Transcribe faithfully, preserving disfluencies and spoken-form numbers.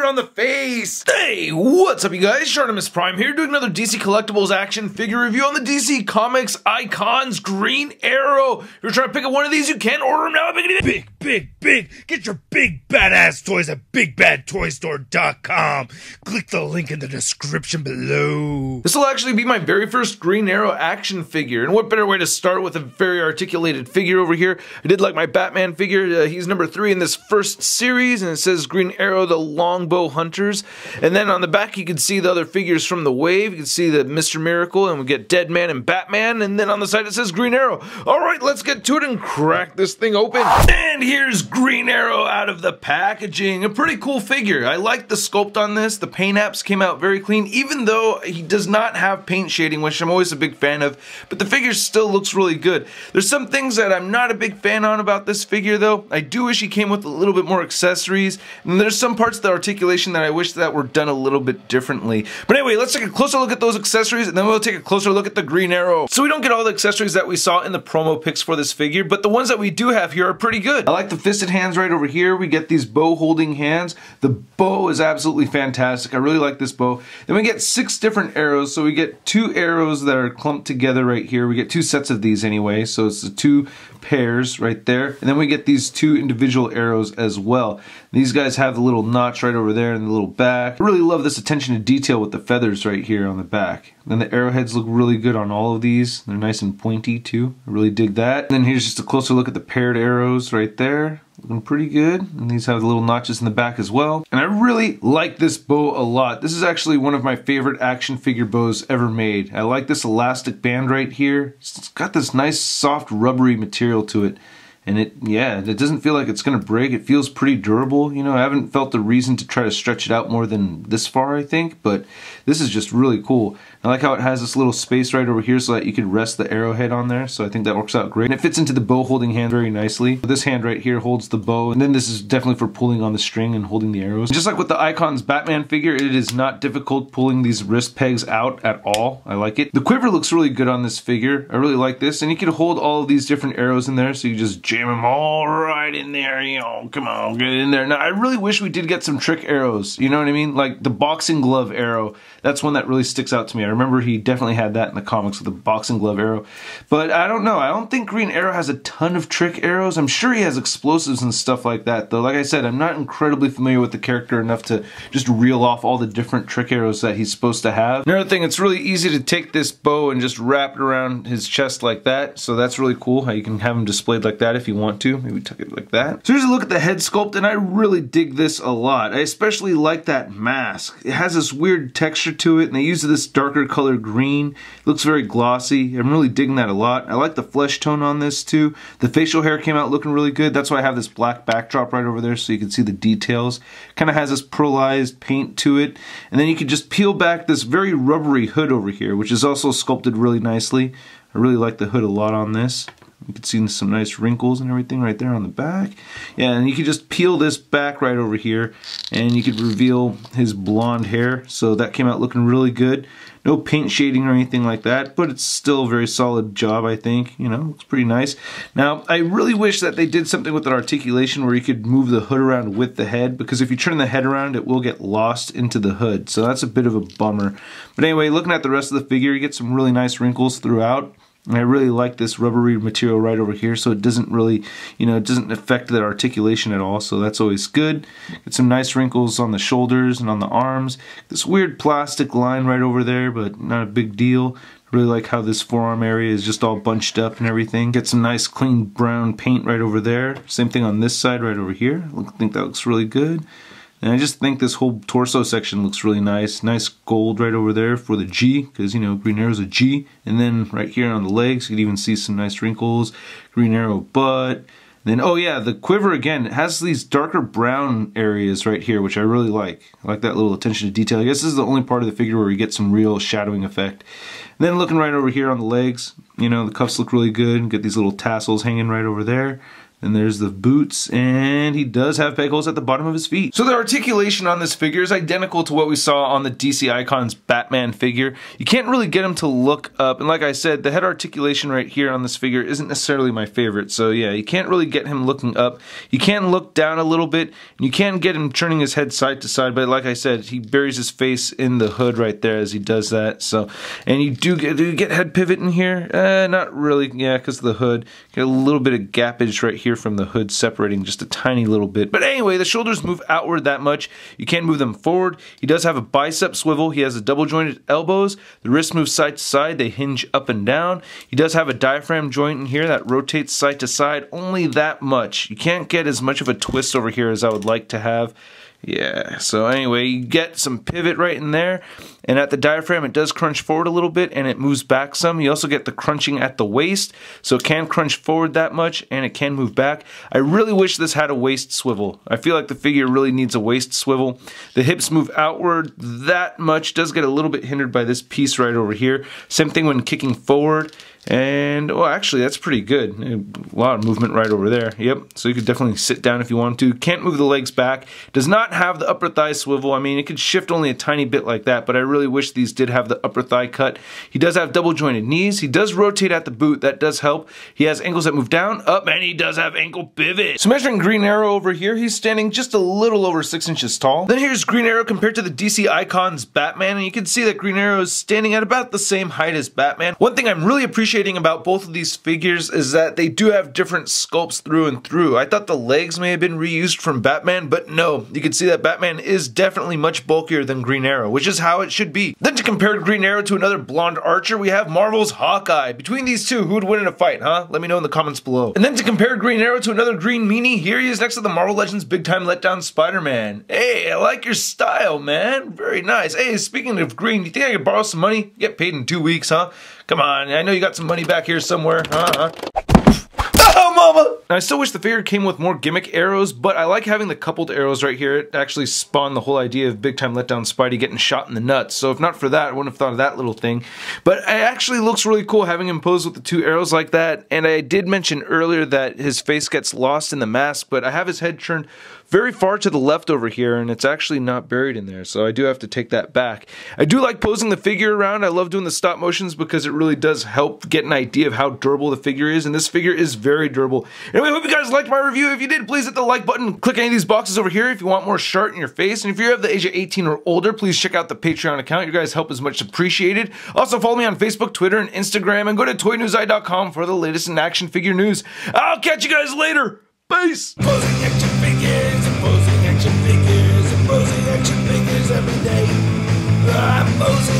Square on the face! Hey, what's up you guys? Shartimus Prime here doing another D C Collectibles action figure review on the D C Comics Icons Green Arrow. If you're trying to pick up one of these, you can order them now. Big, big, big. Get your big badass toys at Big Bad Toy Store dot com. Click the link in the description below. This will actually be my very first Green Arrow action figure, and what better way to start with a very articulated figure over here. I did like my Batman figure. Uh, he's number three in this first series, and it says Green Arrow, the Longbow Hunters. And then on the back, you can see the other figures from the wave. You can see the Mister Miracle, and we get Dead Man and Batman. And then on the side, it says Green Arrow. All right, let's get to it and crack this thing open. And here's Green Arrow out of the packaging. A pretty cool figure. I like the sculpt on this. The paint apps came out very clean, even though he does not have paint shading, which I'm always a big fan of. But the figure still looks really good. There's some things that I'm not a big fan on about this figure, though. I do wish he came with a little bit more accessories. And there's some parts of the articulation that I wish that were done a little bit differently. But anyway, let's take a closer look at those accessories, and then we'll take a closer look at the Green Arrow. So we don't get all the accessories that we saw in the promo pics for this figure, but the ones that we do have here are pretty good. I like the fisted hands right over here. We get these bow holding hands. The bow is absolutely fantastic. I really like this bow. Then we get six different arrows. So we get two arrows that are clumped together right here. We get two sets of these anyway. So it's the two pairs right there. And then we get these two individual arrows as well. These guys have the little notch right over there and the little back. I really love this attention to detail with the feathers right here on the back. Then the arrowheads look really good on all of these. They're nice and pointy too. I really dig that. And then here's just a closer look at the paired arrows right there. Looking pretty good. And these have the little notches in the back as well. And I really like this bow a lot. This is actually one of my favorite action figure bows ever made. I like this elastic band right here. It's got this nice soft rubbery material to it. And it, yeah, it doesn't feel like it's going to break. It feels pretty durable. You know, I haven't felt the reason to try to stretch it out more than this far, I think. But this is just really cool. I like how it has this little space right over here so that you could rest the arrowhead on there. So I think that works out great. And it fits into the bow holding hand very nicely. This hand right here holds the bow. And then this is definitely for pulling on the string and holding the arrows. Just like with the Icons Batman figure, it is not difficult pulling these wrist pegs out at all. I like it. The quiver looks really good on this figure. I really like this. And you can hold all of these different arrows in there. So you just jam them all right in there, you know, come on, get in there. Now, I really wish we did get some trick arrows, you know what I mean? Like the boxing glove arrow, that's one that really sticks out to me. I remember he definitely had that in the comics with the boxing glove arrow. But I don't know, I don't think Green Arrow has a ton of trick arrows. I'm sure he has explosives and stuff like that, though. Like I said, I'm not incredibly familiar with the character enough to just reel off all the different trick arrows that he's supposed to have. Another thing, it's really easy to take this bow and just wrap it around his chest like that. So that's really cool how you can have him displayed like that if you want to. Maybe tuck it like that. So here's a look at the head sculpt, and I really dig this a lot. I especially like that mask. It has this weird texture to it, and they use this darker color green. It looks very glossy. I'm really digging that a lot. I like the flesh tone on this too. The facial hair came out looking really good. That's why I have this black backdrop right over there so you can see the details. Kind of has this pearlized paint to it, and then you can just peel back this very rubbery hood over here, which is also sculpted really nicely. I really like the hood a lot on this. You can see some nice wrinkles and everything right there on the back. Yeah, and you can just peel this back right over here, and you could reveal his blonde hair. So that came out looking really good. No paint shading or anything like that, but it's still a very solid job, I think. You know, it's pretty nice. Now, I really wish that they did something with that articulation where you could move the hood around with the head, because if you turn the head around, it will get lost into the hood. So that's a bit of a bummer. But anyway, looking at the rest of the figure, you get some really nice wrinkles throughout. And I really like this rubbery material right over here, so it doesn't really, you know, it doesn't affect that articulation at all, so that's always good. Get some nice wrinkles on the shoulders and on the arms. This weird plastic line right over there, but not a big deal. Really like how this forearm area is just all bunched up and everything. Get some nice clean brown paint right over there. Same thing on this side right over here. I think that looks really good. And I just think this whole torso section looks really nice. Nice gold right over there for the G, because, you know, Green Arrow's a G. And then right here on the legs, you can even see some nice wrinkles. Green Arrow butt. Then, oh yeah, the quiver again, it has these darker brown areas right here, which I really like. I like that little attention to detail. I guess this is the only part of the figure where we get some real shadowing effect. And then looking right over here on the legs, you know, the cuffs look really good. Get these little tassels hanging right over there. And there's the boots, and he does have peg holes at the bottom of his feet. So the articulation on this figure is identical to what we saw on the D C Icons Batman figure. You can't really get him to look up, and like I said, the head articulation right here on this figure isn't necessarily my favorite. So yeah, you can't really get him looking up. You can look down a little bit, and you can get him turning his head side to side, but like I said, he buries his face in the hood right there as he does that. So, and you do get, do you get head pivot in here? Uh, not really, yeah, because of the hood. Get a little bit of gappage right here from the hood, separating just a tiny little bit. But anyway, the shoulders move outward that much. You can't move them forward. He does have a bicep swivel. He has a double jointed elbows. The wrists move side to side. They hinge up and down. He does have a diaphragm joint in here that rotates side to side only that much. You can't get as much of a twist over here as I would like to have. Yeah, so anyway, you get some pivot right in there, and at the diaphragm it does crunch forward a little bit, and it moves back some. You also get the crunching at the waist, so it can crunch forward that much, and it can move back. I really wish this had a waist swivel. I feel like the figure really needs a waist swivel. The hips move outward that much, does get a little bit hindered by this piece right over here. Same thing when kicking forward. And, well, actually, that's pretty good. A lot of movement right over there. Yep, so you could definitely sit down if you want to. Can't move the legs back. Does not have the upper thigh swivel. I mean, it could shift only a tiny bit like that, but I really wish these did have the upper thigh cut. He does have double-jointed knees. He does rotate at the boot. That does help. He has ankles that move down, up, and he does have ankle pivot. So measuring Green Arrow over here, he's standing just a little over six inches tall. Then here's Green Arrow compared to the D C Icons Batman, and you can see that Green Arrow is standing at about the same height as Batman. One thing I'm really appreciating about both of these figures is that they do have different sculpts through and through. I thought the legs may have been reused from Batman, but no. You can see that Batman is definitely much bulkier than Green Arrow, which is how it should be. Then to compare Green Arrow to another blonde archer, we have Marvel's Hawkeye. Between these two, who would win in a fight, huh? Let me know in the comments below. And then to compare Green Arrow to another green meanie, here he is next to the Marvel Legends Big Time Letdown Spider-Man. Hey, I like your style, man. Very nice. Hey, speaking of green, you think I could borrow some money? You get paid in two weeks, huh? Come on, I know you got some money back here somewhere. Uh-huh. Oh, mama! Now, I still wish the figure came with more gimmick arrows, but I like having the coupled arrows right here. It actually spawned the whole idea of Big Time Letdown Spidey getting shot in the nuts, so if not for that, I wouldn't have thought of that little thing. But it actually looks really cool having him pose with the two arrows like that, and I did mention earlier that his face gets lost in the mask, but I have his head turned very far to the left over here, and it's actually not buried in there, so I do have to take that back. I do like posing the figure around. I love doing the stop motions because it really does help get an idea of how durable the figure is, and this figure is very durable. Anyway, I hope you guys liked my review. If you did, please hit the like button. Click any of these boxes over here if you want more Shart in your face, and if you're of the age of eighteen or older, please check out the Patreon account. Your guys' help is much appreciated. Also, follow me on Facebook, Twitter, and Instagram, and go to toy news eye dot com for the latest in action figure news. I'll catch you guys later. Peace! Posing action figures every day. I'm posing